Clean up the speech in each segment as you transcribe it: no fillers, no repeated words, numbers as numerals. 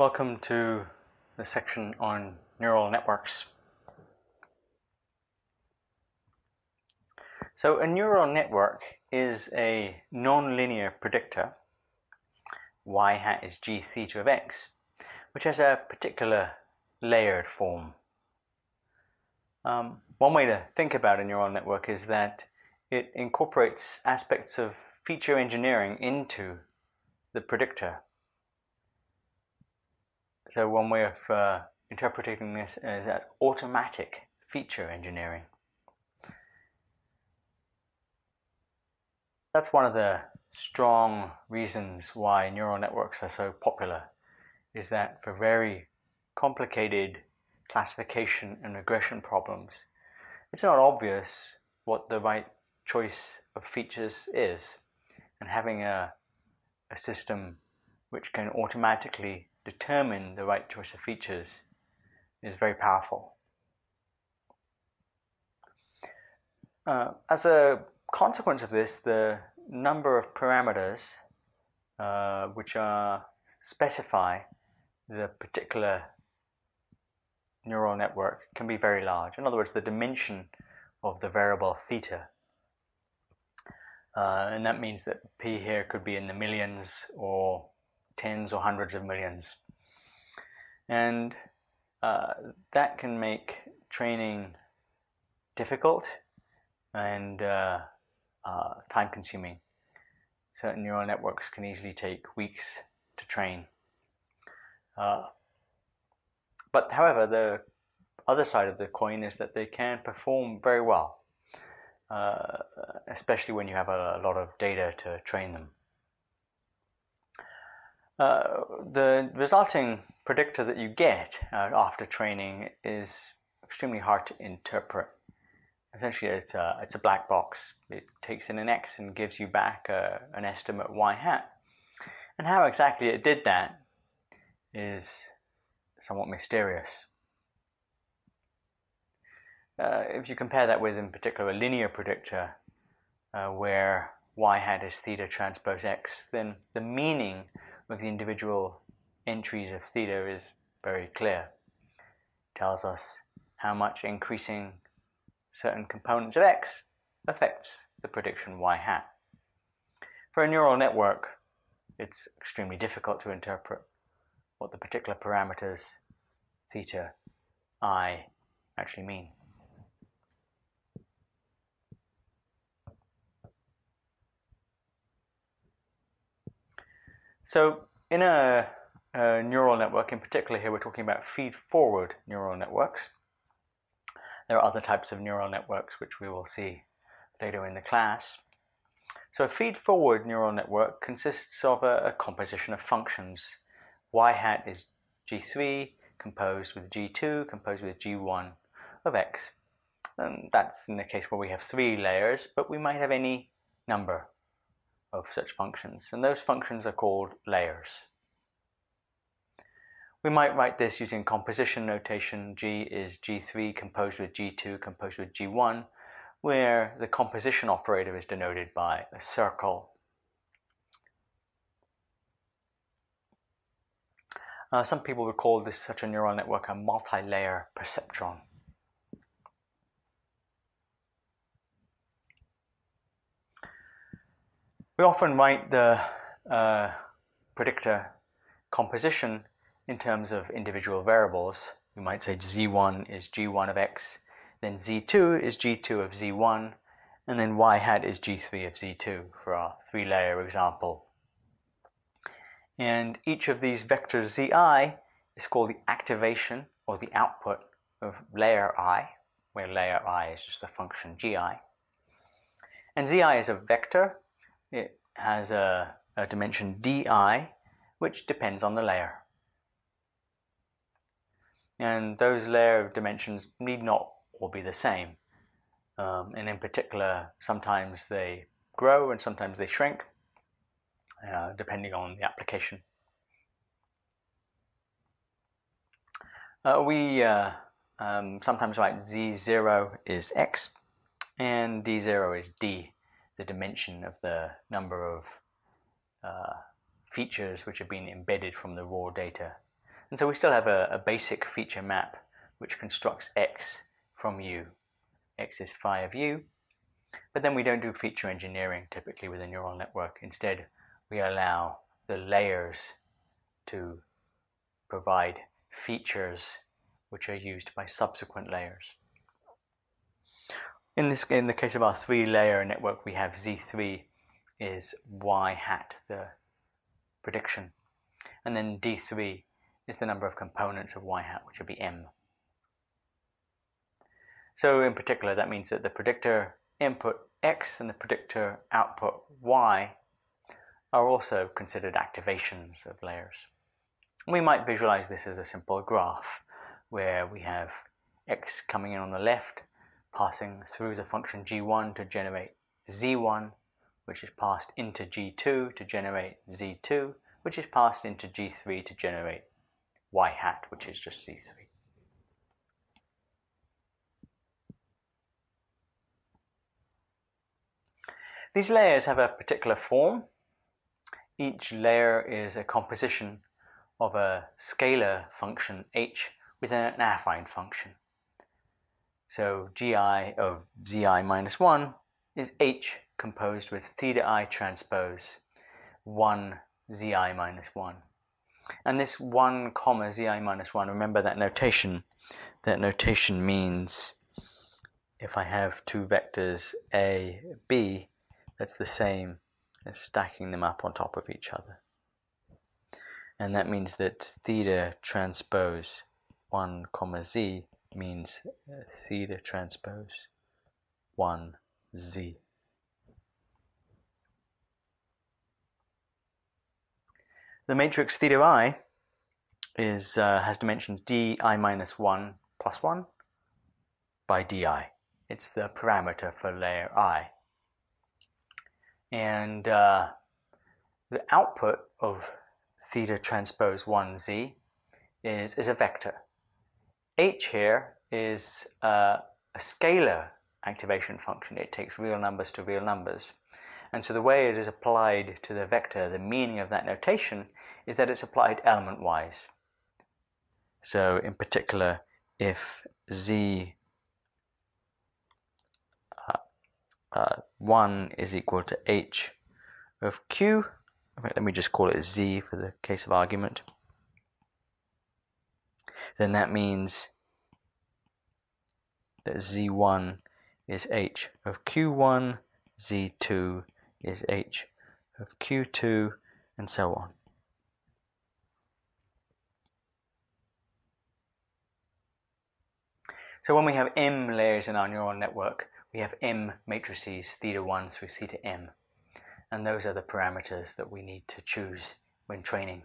Welcome to the section on neural networks. So a neural network is a nonlinear predictor, y hat is g theta of x, which has a particular layered form. One way to think about a neural network is that it incorporates aspects of feature engineering into the predictor. So one way of interpreting this is as automatic feature engineering. That's one of the strong reasons why neural networks are so popular, is that for very complicated classification and regression problems, it's not obvious what the right choice of features is, and having a system which can automatically determine the right choice of features is very powerful. As a consequence of this, the number of parameters which specify the particular neural network can be very large. In other words, the dimension of the variable theta. And that means that p here could be in the millions or tens or hundreds of millions, and that can make training difficult and time-consuming. Certain neural networks can easily take weeks to train. However, the other side of the coin is that they can perform very well, especially when you have a lot of data to train them. The resulting predictor that you get after training is extremely hard to interpret. Essentially, it's a black box. It takes in an x and gives you back an estimate y hat. And how exactly it did that is somewhat mysterious. If you compare that with, in particular, a linear predictor where y hat is theta transpose x, then the meaning of the individual entries of theta is very clear. It tells us how much increasing certain components of x affects the prediction y hat. For a neural network, it's extremely difficult to interpret what the particular parameters theta I actually mean. So in a neural network, in particular here we're talking about feed-forward neural networks. There are other types of neural networks which we will see later in the class. So a feed-forward neural network consists of a composition of functions. Y hat is G3 composed with G2 composed with G1 of X. And that's in the case where we have three layers, but we might have any number of such functions, and those functions are called layers. We might write this using composition notation. G is G3 composed with G2 composed with G1, where the composition operator is denoted by a circle. Some people would call this such a neural network a multi-layer perceptron. We often write the predictor composition in terms of individual variables. We might say Z1 is G1 of X, then Z2 is G2 of Z1, and then Y hat is G3 of Z2 for our three-layer example. And each of these vectors Zi is called the activation or the output of layer I, where layer I is just the function Gi. And Zi is a vector. It has a dimension di, which depends on the layer. And those layer dimensions need not all be the same. And in particular, sometimes they grow and sometimes they shrink, depending on the application. We sometimes write z0 is x and d0 is d, the dimension of the number of features which have been embedded from the raw data. And so we still have a basic feature map which constructs X from U. X is phi of U, but then we don't do feature engineering typically with a neural network. Instead, we allow the layers to provide features which are used by subsequent layers. In the case of our three-layer network, we have Z3 is Y hat, the prediction, and then D3 is the number of components of Y hat, which would be M. So in particular, that means that the predictor input X and the predictor output Y are also considered activations of layers. We might visualize this as a simple graph where we have X coming in on the left, passing through the function G1 to generate Z1, which is passed into G2 to generate Z2, which is passed into G3 to generate Y hat, which is just C3. These layers have a particular form. Each layer is a composition of a scalar function H with an affine function. So Gi of Zi minus 1 is H composed with theta I transpose 1 Zi minus 1. And this 1 comma Zi minus 1, remember that notation. That notation means if I have two vectors A, B, that's the same as stacking them up on top of each other. And that means that theta transpose 1 comma Z means theta transpose 1 Z. The matrix theta I is, has dimensions di minus 1 plus 1 by di. It's the parameter for layer I. And the output of theta transpose 1z is a vector. H here is a scalar activation function. It takes real numbers to real numbers. And so the way it is applied to the vector, the meaning of that notation, is that it's applied element-wise. So in particular, if z 1 is equal to h of q. Let me just call it z for the case of argument. Then that means that z1 is h of q1, z2 is h of q2, and so on. So when we have m layers in our neural network, we have M matrices theta 1 through theta M, and those are the parameters that we need to choose when training.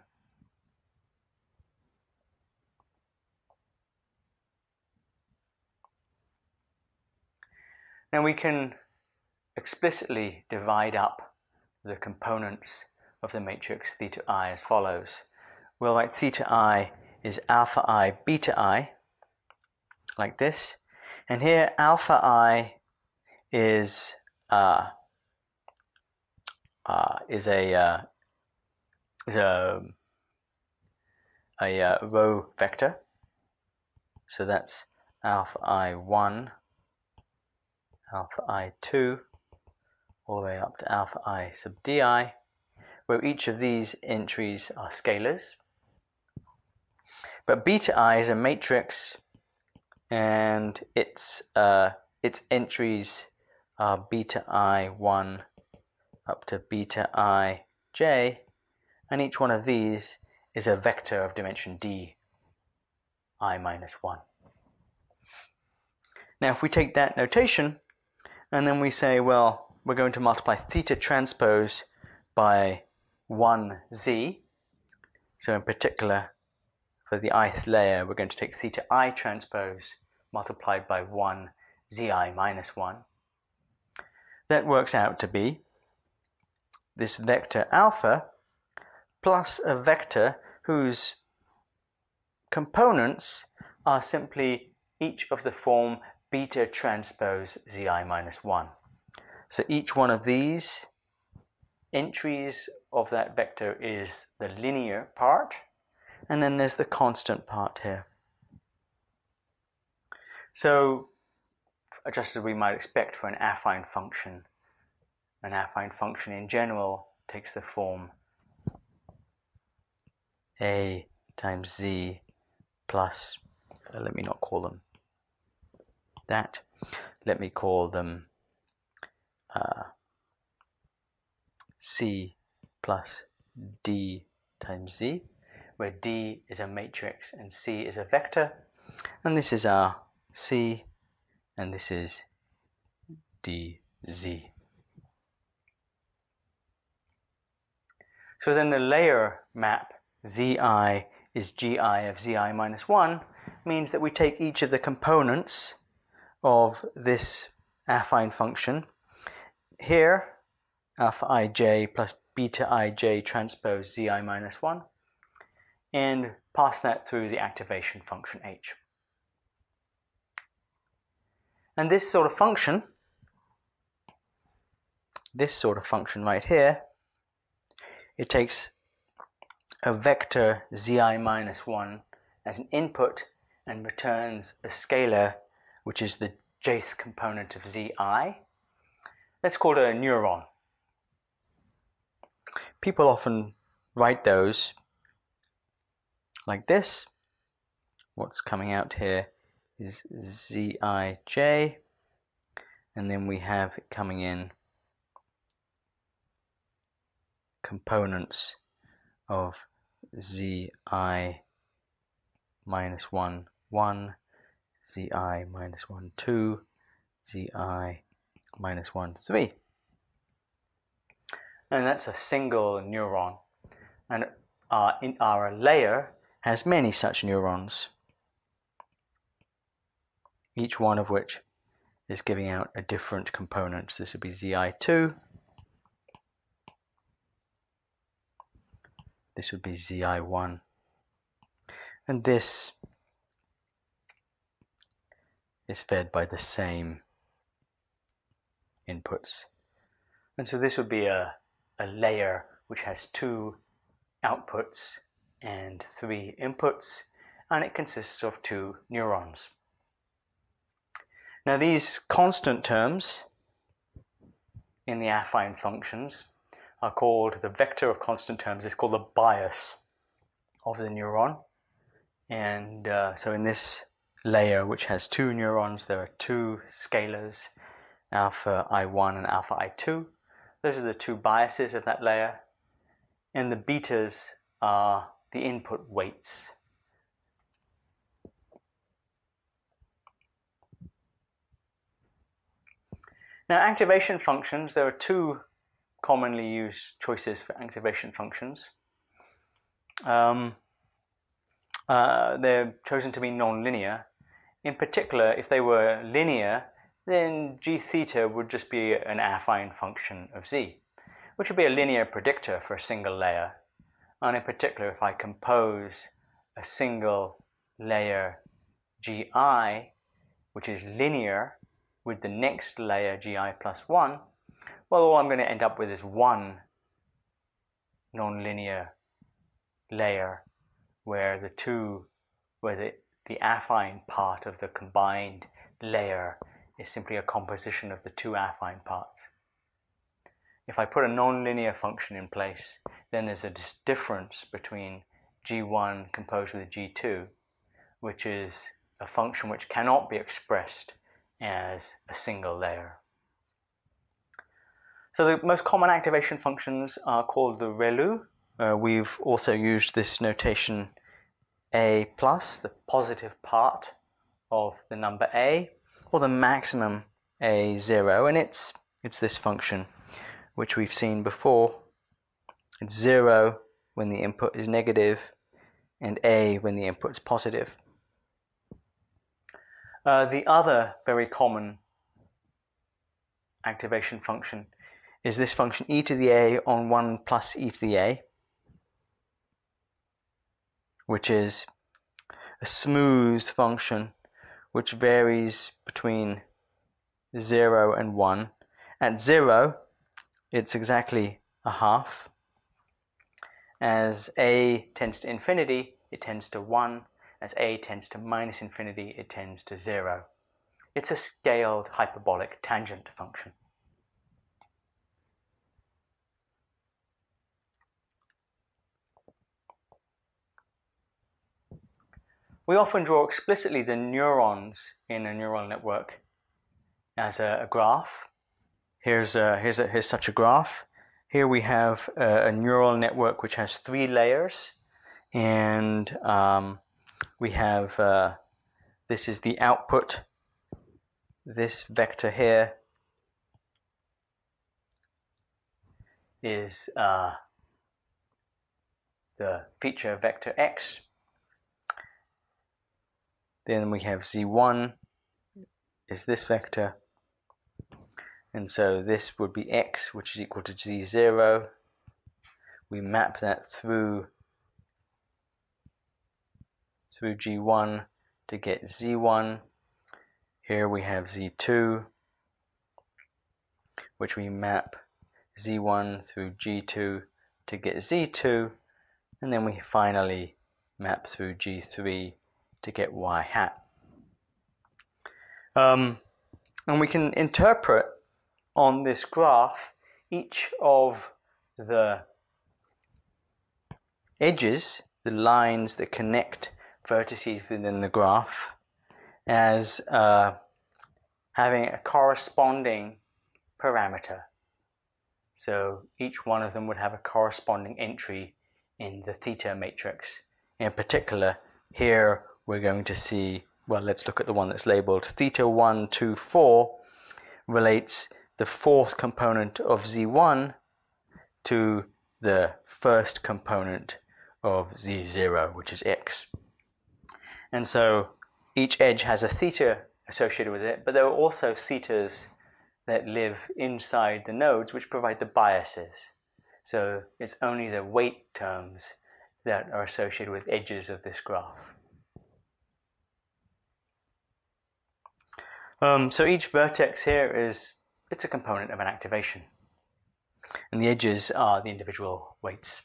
Now we can explicitly divide up the components of the matrix theta I as follows. We'll write theta I is alpha I beta I, like this, and here alpha I is a row vector, so that's alpha I1, alpha I2, all the way up to alpha I sub di, where each of these entries are scalars. But beta I is a matrix, and its entries are beta I1 up to beta IJ, and each one of these is a vector of dimension d I minus 1. Now if we take that notation and then we say, well, we're going to multiply theta transpose by 1z, so in particular for the ith layer we're going to take theta I transpose multiplied by 1 zi minus 1. That works out to be this vector alpha plus a vector whose components are simply each of the form beta transpose zi minus 1. So each one of these entries of that vector is the linear part, and then there's the constant part here. So just as we might expect for an affine function in general takes the form a times z plus, let me not call them that, let me call them c plus d times z, where d is a matrix and c is a vector, and this is our c and this is dz. So then the layer map zi is gi of zi minus 1 means that we take each of the components of this affine function here, alpha ij plus beta ij transpose zi minus 1, and pass that through the activation function h. And this sort of function right here, it takes a vector zi minus 1 as an input and returns a scalar, which is the jth component of zi. Let's call it a neuron. People often write those like this. What's coming out here is zij, and then we have it coming in components of zi minus 1, 1, zi minus 1, 2, zi minus 1, 3. And that's a single neuron. And our layer has many such neurons, each one of which is giving out a different component. So this would be zi2. This would be zi1. And this is fed by the same inputs. And so this would be a layer which has 2 outputs and 3 inputs, and it consists of 2 neurons. Now these constant terms in the affine functions are called, the vector of constant terms is called the bias of the neuron. And so in this layer, which has 2 neurons, there are 2 scalars, alpha I1 and alpha I2. Those are the 2 biases of that layer, and the betas are the input weights. Now activation functions, there are 2 commonly used choices for activation functions. They're chosen to be nonlinear. In particular, if they were linear, then g theta would just be an affine function of z, which would be a linear predictor for a single layer. And in particular, if I compose a single layer gi, which is linear, with the next layer gi plus 1, well, all I'm going to end up with is 1 nonlinear layer where the affine part of the combined layer is simply a composition of the 2 affine parts. If I put a nonlinear function in place, then there's a difference between g1 composed with g2, which is a function which cannot be expressed as a single layer. So the most common activation functions are called the ReLU. We've also used this notation a plus, the positive part of the number a, or the maximum a0, and it's this function which we've seen before. It's 0 when the input is negative and a when the input's positive. The other very common activation function is this function e to the a on 1 plus e to the a, which is a smooth function which varies between 0 and 1. At 0, it's exactly 1/2. As a tends to infinity, it tends to 1. As a tends to minus infinity, it tends to 0. It's a scaled hyperbolic tangent function. We often draw explicitly the neurons in a neural network as a graph. Here's such a graph. Here we have a neural network which has 3 layers, and we have this is the output, this vector here is the feature vector x. Then we have z1 is this vector, and so this would be x, which is equal to z0. We map that through g1 to get z1. Here we have z2, which we map z1 through g2 to get z2, and then we finally map through g3 to get y hat. And we can interpret on this graph each of the edges, the lines that connect vertices within the graph, as having a corresponding parameter. So each one of them would have a corresponding entry in the theta matrix. In particular, here we're going to see, well, let's look at the one that's labeled theta 1, 2, 4 relates the 4th component of Z1 to the 1st component of Z0, which is X. And so each edge has a theta associated with it, but there are also thetas that live inside the nodes which provide the biases. So it's only the weight terms that are associated with edges of this graph. So each vertex here it's a component of an activation, and the edges are the individual weights.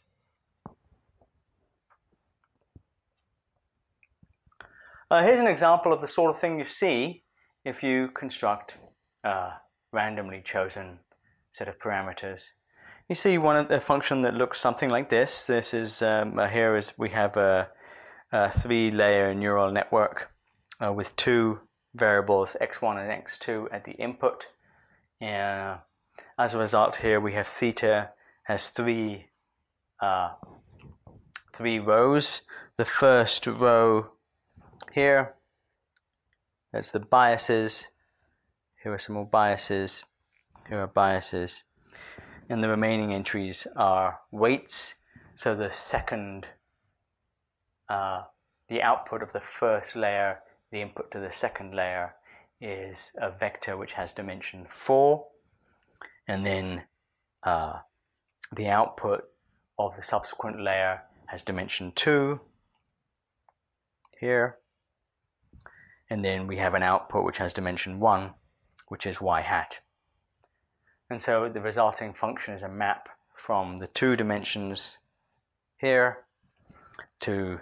Here's an example of the sort of thing you see if you construct a randomly chosen set of parameters. You see a function that looks something like this. This is we have a 3-layer neural network with 2 variables x1 and x2 at the input. As a result, here we have theta has 3 rows. The first row here, that's the biases. Here are some more biases. Here are biases, and the remaining entries are weights. So the second, the output of the first layer, the input to the second layer, is a vector which has dimension 4, and then the output of the subsequent layer has dimension 2 here, and then we have an output which has dimension 1, which is y hat. And so the resulting function is a map from the 2 dimensions here to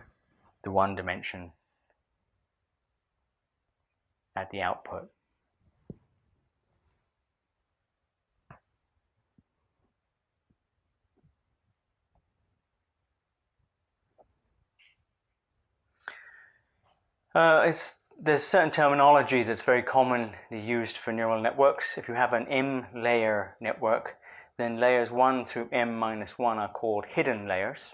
the 1 dimension at the output. There's certain terminology that's very commonly used for neural networks. If you have an m-layer network, then layers 1 through m-1 are called hidden layers.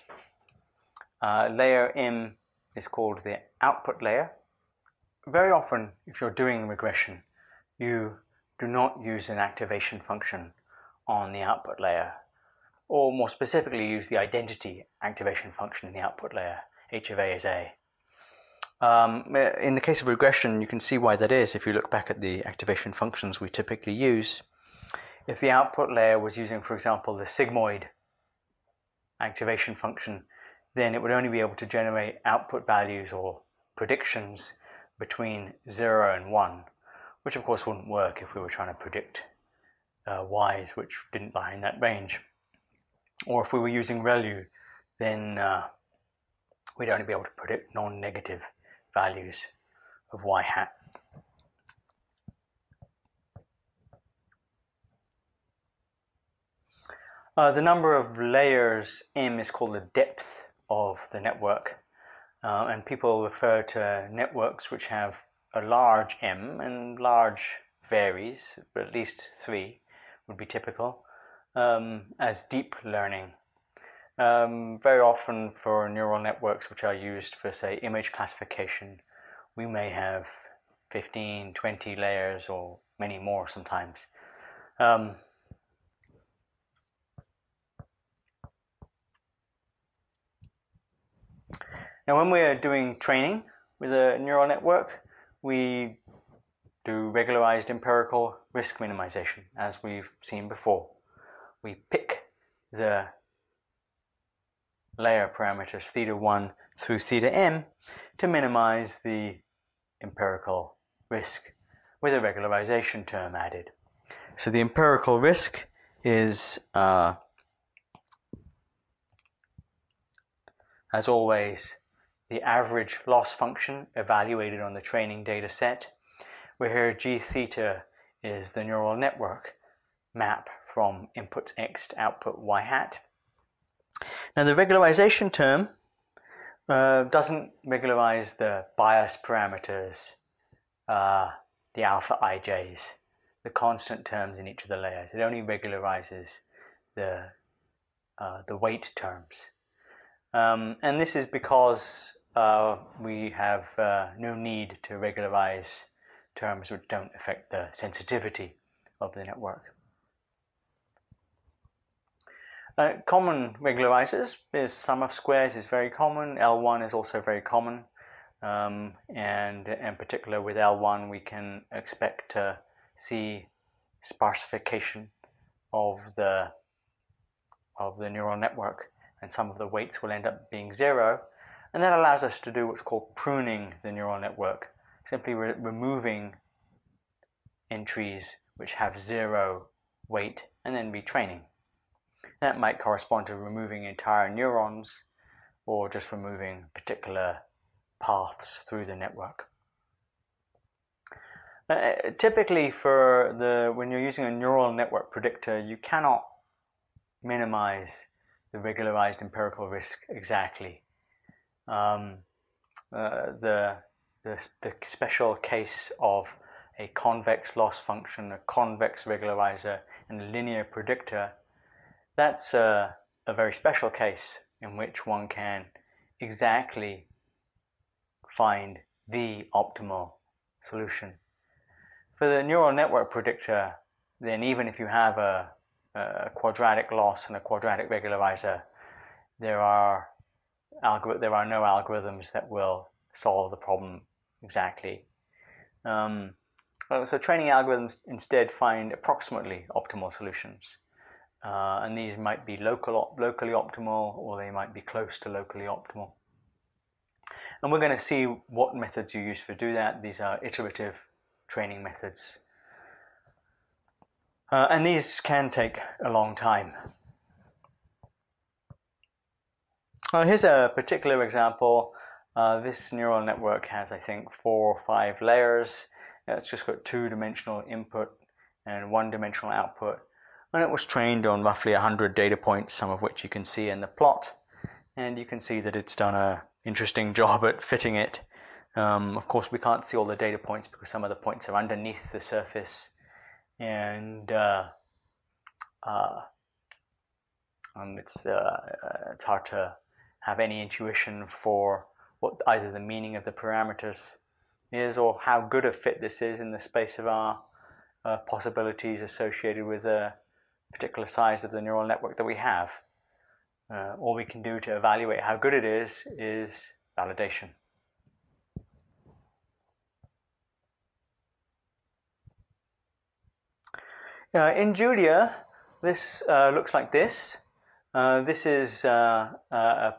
Layer m is called the output layer. Very often, if you're doing regression, you do not use an activation function on the output layer, or more specifically use the identity activation function in the output layer. H of A is A. In the case of regression, you can see why that is if you look back at the activation functions we typically use. If the output layer was using, for example, the sigmoid activation function, then it would only be able to generate output values or predictions between 0 and 1, which of course wouldn't work if we were trying to predict y's which didn't lie in that range. Or if we were using ReLU, then we'd only be able to predict non-negative values of y hat. The number of layers m is called the depth of the network, and people refer to networks which have a large m, and large varies, but at least 3 would be typical, as deep learning. Very often for neural networks which are used for, say, image classification, we may have 15, 20 layers or many more sometimes. Now when we are doing training with a neural network, we do regularized empirical risk minimization, as we've seen before. We pick the layer parameters theta 1 through theta m to minimize the empirical risk with a regularization term added. So the empirical risk is, as always, the average loss function evaluated on the training data set, where here g theta is the neural network map from input x to output y hat. Now the regularization term doesn't regularize the bias parameters, the alpha ij's, the constant terms in each of the layers. It only regularizes the weight terms. And this is because we have no need to regularize terms which don't affect the sensitivity of the network. Common regularizers is sum of squares is very common. L1 is also very common, and in particular with L1 we can expect to see sparsification of the neural network, and some of the weights will end up being 0, and that allows us to do what's called pruning the neural network, simply removing entries which have 0 weight and then retraining. That might correspond to removing entire neurons or just removing particular paths through the network. Typically when you're using a neural network predictor, you cannot minimize the regularized empirical risk exactly. The special case of a convex loss function, a convex regularizer, and a linear predictor, that's a very special case in which one can exactly find the optimal solution. For the neural network predictor, then, even if you have a quadratic loss and a quadratic regularizer, there are no algorithms that will solve the problem exactly. So training algorithms instead find approximately optimal solutions. And these might be locally optimal, or they might be close to locally optimal. And we're going to see what methods you use to do that. These are iterative training methods. And these can take a long time. Here's a particular example. This neural network has, I think, 4 or 5 layers. It's just got 2-dimensional input and 1-dimensional output. And it was trained on roughly 100 data points, some of which you can see in the plot, and you can see that it's done an interesting job at fitting it. Of course, we can't see all the data points because some of the points are underneath the surface, and it's hard to have any intuition for what either the meaning of the parameters is or how good a fit this is in the space of our possibilities associated with a particular size of the neural network that we have. All we can do to evaluate how good it is validation. In Julia, this looks like this. This is a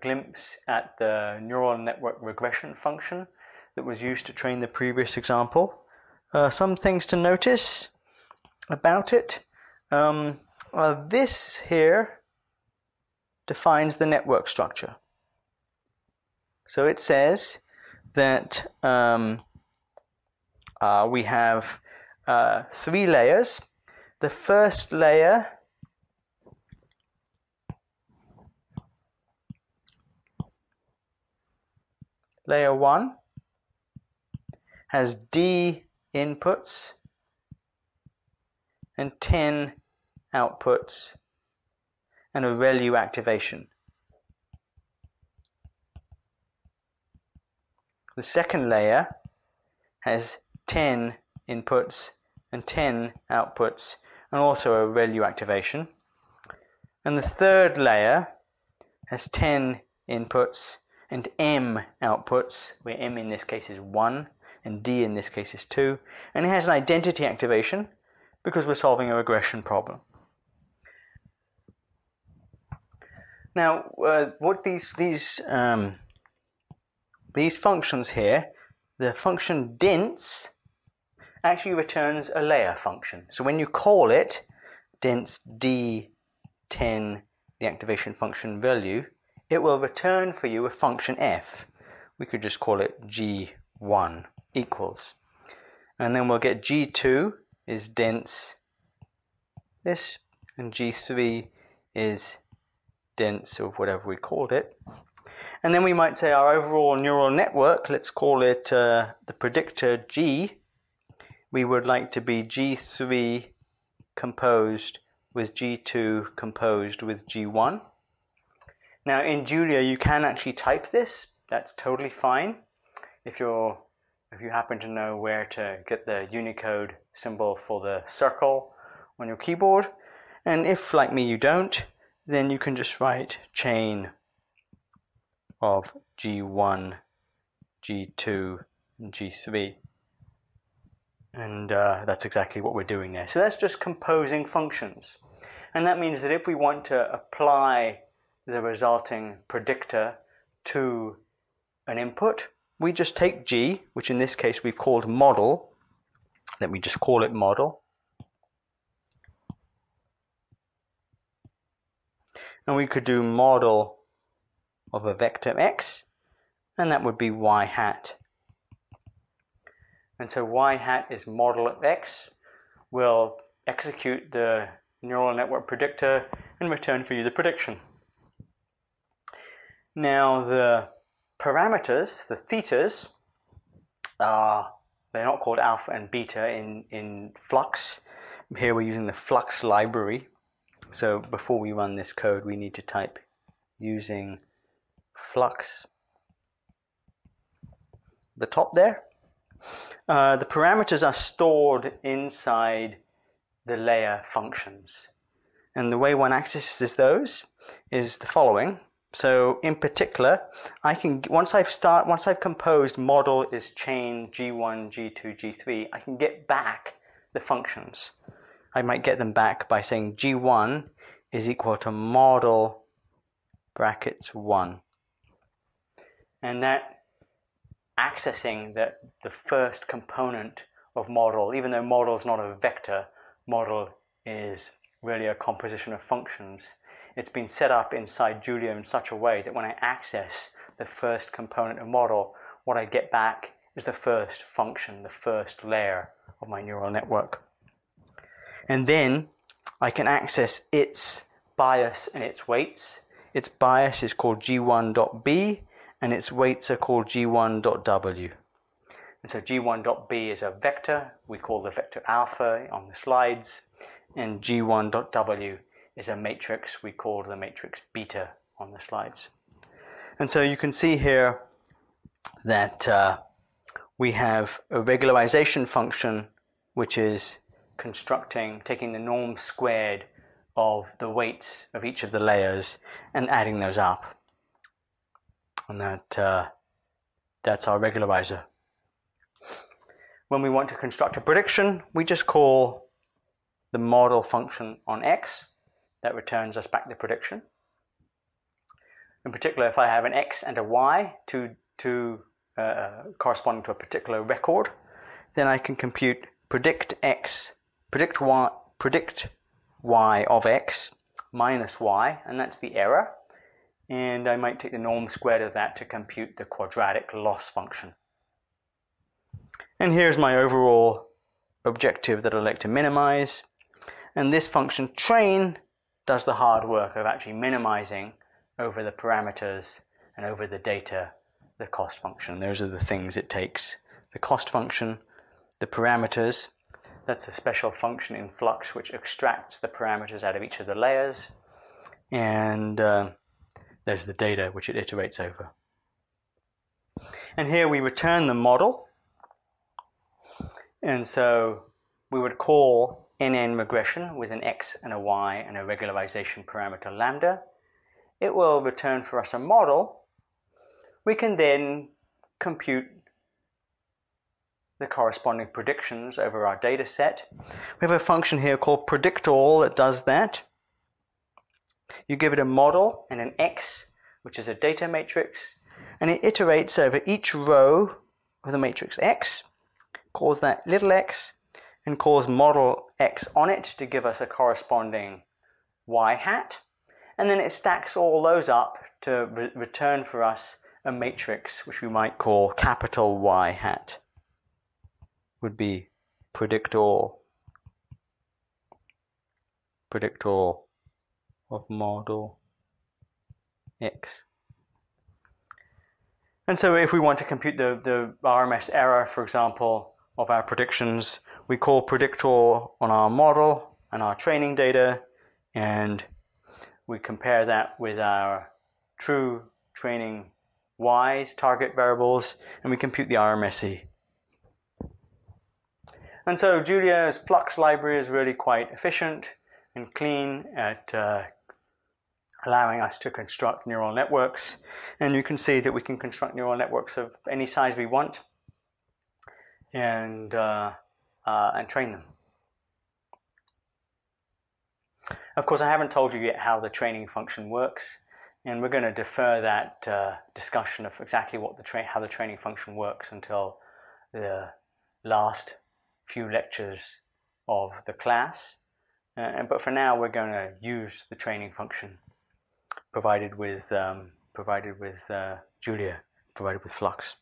glimpse at the neural network regression function that was used to train the previous example. Some things to notice about it. This here defines the network structure. So it says that we have three layers. The first layer Layer 1 has D inputs and 10 outputs and a ReLU activation. The second layer has 10 inputs and 10 outputs and also a ReLU activation. And the third layer has 10 inputs and M outputs, where M in this case is 1 and D in this case is 2, and it has an identity activation because we're solving a regression problem. Now what these functions here, the function dints actually returns a layer function. So when you call it dints D10, the activation function ReLU, it will return for you a function f. We could just call it g1 equals. And then we'll get g2 is dense this, and g3 is dense of whatever we called it. And then we might say our overall neural network, let's call it the predictor g. We would like to be g3 composed with g2 composed with g1. Now in Julia you can actually type this, that's totally fine. If you happen to know where to get the Unicode symbol for the circle on your keyboard, and if like me you don't, then you can just write chain of G1, G2, and G3, and that's exactly what we're doing there. So that's just composing functions, and that means that if we want to apply the resulting predictor to an input, we just take G, which in this case we've called model. Let me just call it model. And we could do model of a vector X, and that would be Y hat. And so Y hat is model of X. We'll execute the neural network predictor and return for you the prediction. Now the parameters, the thetas, they're not called alpha and beta in Flux. Here we're using the Flux library. So before we run this code, we need to type using Flux, the top there. The parameters are stored inside the layer functions. And the way one accesses those is the following. So in particular, I can, once I've composed model is chain G1, G2, G3, I can get back the functions. I might get them back by saying G1 is equal to model brackets 1. And that accessing that the first component of model, even though model is not a vector, model is really a composition of functions. It's been set up inside Julia in such a way that when I access the first component of model, what I get back is the first function, the first layer of my neural network. And then I can access its bias and its weights. Its bias is called G1.B and its weights are called G1.W. And so G1.B is a vector. We call the vector alpha on the slides, and G1.W is a matrix. We call the matrix beta on the slides. And so you can see here that we have a regularization function which is constructing, taking the norm squared of the weights of each of the layers and adding those up. And that's our regularizer. When we want to construct a prediction, we just call the model function on X. That returns us back the prediction. In particular, if I have an X and a Y, corresponding to a particular record, then I can compute predict X, predict Y of X minus Y, and that's the error, and I might take the norm squared of that to compute the quadratic loss function. And here's my overall objective that I'd like to minimize, and this function train does the hard work of actually minimizing over the parameters and over the data the cost function. Those are the things it takes: the cost function, the parameters — that's a special function in Flux which extracts the parameters out of each of the layers — and there's the data which it iterates over. And here we return the model, and so we would call NN regression with an X and a Y and a regularization parameter lambda. It will return for us a model. We can then compute the corresponding predictions over our data set. We have a function here called predictAll that does that. You give it a model and an X, which is a data matrix, and it iterates over each row of the matrix X, calls that little x, and calls model X on it to give us a corresponding Y hat, and then it stacks all those up to return for us a matrix which we might call capital Y hat. Would be predictAll of model X. And so if we want to compute the RMS error, for example, of our predictions, we call predictAll on our model and our training data, and we compare that with our true training Y's target variables, and we compute the RMSE. And so Julia's Flux library is really quite efficient and clean at allowing us to construct neural networks. And you can see that we can construct neural networks of any size we want and train them. Of course, I haven't told you yet how the training function works, and we're going to defer that discussion of exactly what how the training function works until the last few lectures of the class, but for now we're going to use the training function provided with Julia, provided with Flux.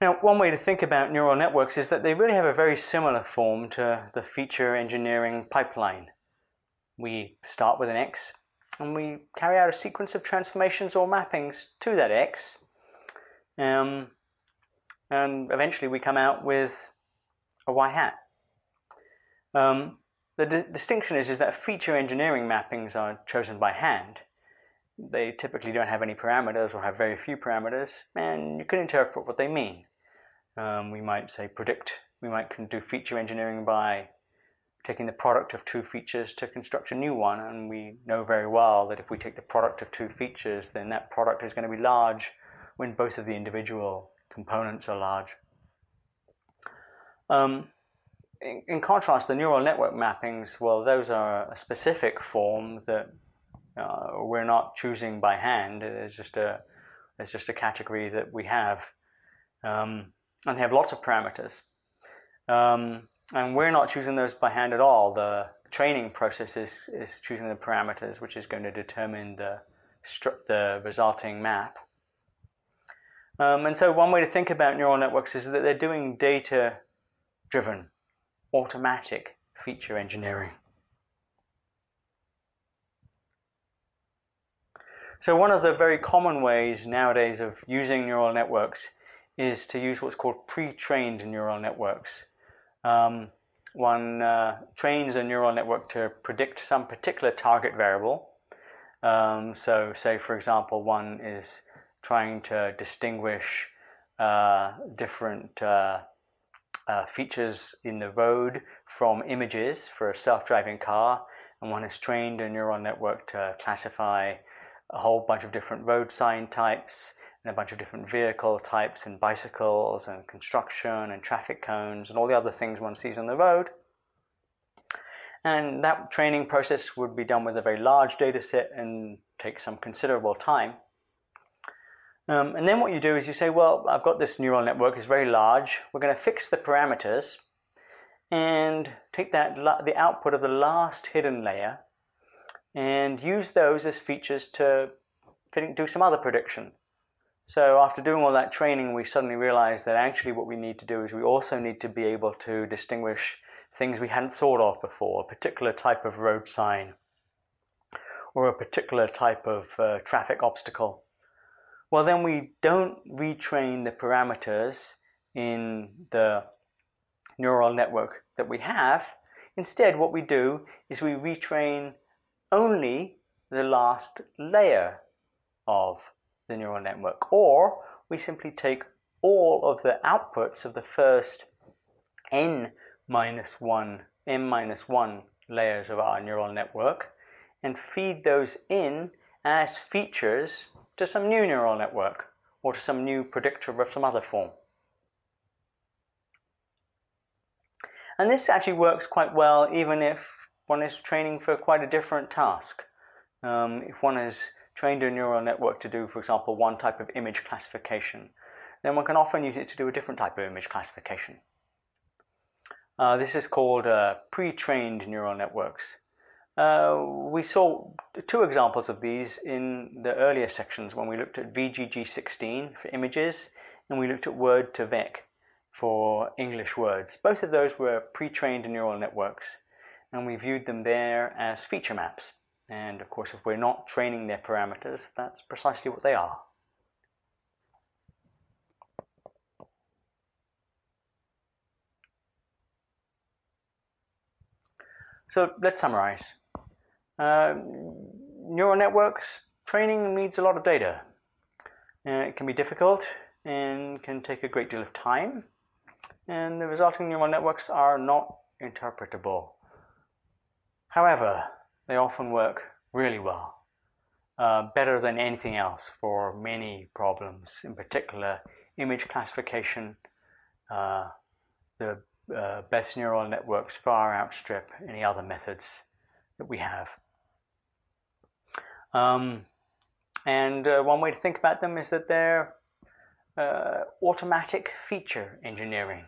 Now, one way to think about neural networks is that they really have a very similar form to the feature engineering pipeline. We start with an X, and we carry out a sequence of transformations or mappings to that X, and eventually we come out with a Y hat. The distinction is that feature engineering mappings are chosen by hand. They typically don't have any parameters or have very few parameters, and you can interpret what they mean. We might say we might do feature engineering by taking the product of two features to construct a new one, and we know very well that if we take the product of two features, then that product is going to be large when both of the individual components are large. In contrast, the neural network mappings, well, those are a specific form that we're not choosing by hand. It's just a category that we have, and they have lots of parameters. And we're not choosing those by hand at all. The training process is choosing the parameters, which is going to determine the resulting map. And so one way to think about neural networks is that they're doing data-driven, automatic feature engineering. So one of the very common ways nowadays of using neural networks is to use what's called pre-trained neural networks. One trains a neural network to predict some particular target variable. So say, for example, one is trying to distinguish different features in the road from images for a self-driving car, and one has trained a neural network to classify a whole bunch of different road sign types and a bunch of different vehicle types and bicycles and construction and traffic cones and all the other things one sees on the road. And that training process would be done with a very large data set and take some considerable time. And then what you do is you say, well, I've got this neural network, it's very large, we're going to fix the parameters, and take that the output of the last hidden layer and use those as features to do some other prediction. So after doing all that training, we suddenly realized that actually what we need to do is we also need to be able to distinguish things we hadn't thought of before, a particular type of road sign or a particular type of traffic obstacle. Well, then we don't retrain the parameters in the neural network that we have. Instead, what we do is we retrain only the last layer of the neural network, or we simply take all of the outputs of the first n minus one layers of our neural network and feed those in as features to some new neural network or to some new predictor of some other form. And this actually works quite well even if one is training for quite a different task. If one has trained a neural network to do, for example, one type of image classification, then one can often use it to do a different type of image classification. This is called pre-trained neural networks. We saw two examples of these in the earlier sections when we looked at VGG16 for images and we looked at Word2Vec for English words. Both of those were pre-trained neural networks and we viewed them there as feature maps. And of course, if we're not training their parameters, that's precisely what they are. So let's summarize. Neural networks training needs a lot of data. It can be difficult and can take a great deal of time, and the resulting neural networks are not interpretable. However, they often work really well, better than anything else for many problems, in particular image classification. The best neural networks far outstrip any other methods that we have. One way to think about them is that they're automatic feature engineering.